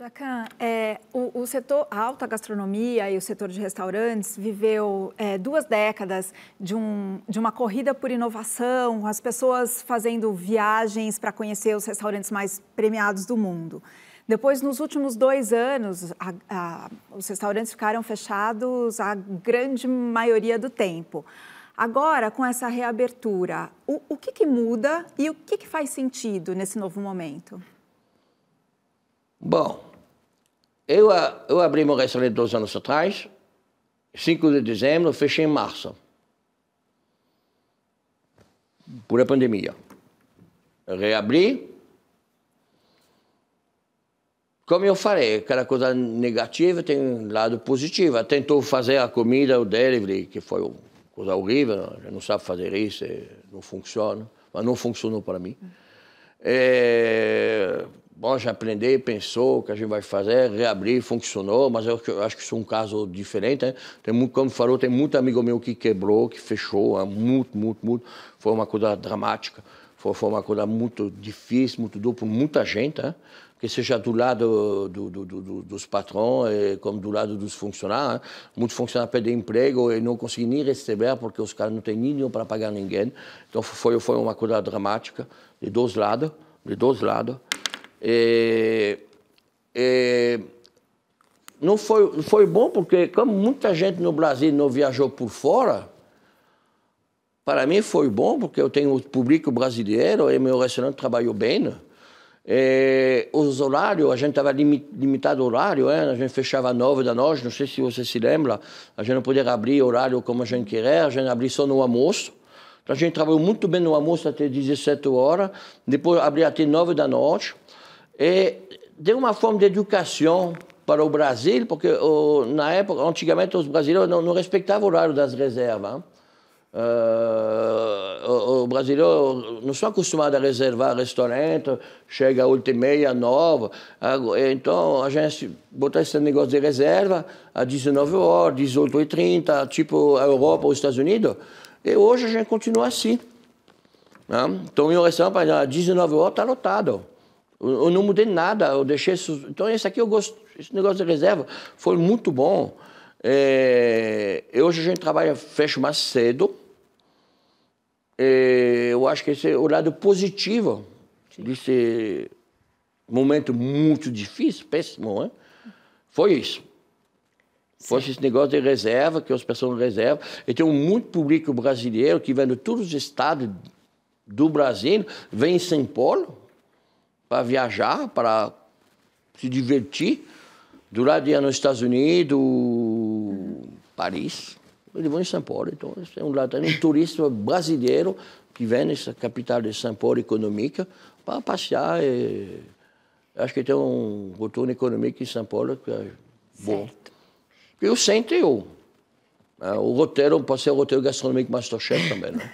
Jacquin, o setor, a alta gastronomia e o setor de restaurantes viveu 2 décadas de uma corrida por inovação, as pessoas fazendo viagens para conhecer os restaurantes mais premiados do mundo. Depois, nos últimos 2 anos, os restaurantes ficaram fechados a grande maioria do tempo. Agora, com essa reabertura, o que muda e o que faz sentido nesse novo momento? Bom, eu abri meu restaurante 2 anos atrás, 5 de dezembro, fechei em março, por a pandemia. Eu reabri. Como eu falei, aquela coisa negativa tem um lado positivo. Tentou fazer a comida, o delivery, que foi uma coisa horrível. Eu não sabe fazer isso, não funciona. Mas não funcionou para mim. Bom, já aprendi, pensou o que a gente vai fazer, reabrir, funcionou. Mas eu acho que isso é um caso diferente. Hein? Tem muito, como falou, tem muito amigo meu que quebrou, que fechou. Hein? Muito. Foi uma coisa dramática. Foi uma coisa muito difícil, muito dura para muita gente. Hein? Que seja do lado dos patrões, como do lado dos funcionários. Muitos funcionários perdem emprego e não conseguem nem receber, porque os caras não têm dinheiro para pagar ninguém. Então, foi uma coisa dramática, de dois lados. E não foi bom, porque como muita gente no Brasil não viajou por fora, para mim foi bom, porque eu tenho o público brasileiro e meu restaurante trabalhou bem. E os horários, a gente estava limitado ao horário, hein? A gente fechava às 9 da noite, não sei se você se lembra, a gente não podia abrir horário como a gente queria, a gente abria só no almoço. Então a gente trabalhou muito bem no almoço até 17 horas, depois abria até 9 da noite. E deu uma forma de educação para o Brasil, porque na época, antigamente, os brasileiros não respeitavam o horário das reservas. Hein? O brasileiro não está acostumado a reservar restaurante, chega às 8h30, 9h. Então, a gente botou esse negócio de reserva às 19h, 18h30, tipo a Europa ou os Estados Unidos. E hoje a gente continua assim. Né? Então, o meu restaurante, por exemplo, às 19h está lotado. Eu não mudei nada, eu deixei... Então, esse aqui eu gosto, esse negócio de reserva foi muito bom. E hoje a gente trabalha, fecha mais cedo. E eu acho que esse é o lado positivo desse momento muito difícil, péssimo, hein? Foi isso. Sim. Foi esse negócio de reserva, que as pessoas reservam. E tem um muito público brasileiro que vem de todos os estados do Brasil, vem em São Paulo para viajar, para se divertir. Do lado de nos Estados Unidos, Paris. Eles vão em São Paulo, então é um lado, um turista brasileiro que vem nessa capital de São Paulo econômica para passear. E acho que tem um retorno econômico em São Paulo que é bom. Certo. Eu senti o roteiro, pode ser o roteiro gastronômico Masterchef também, né?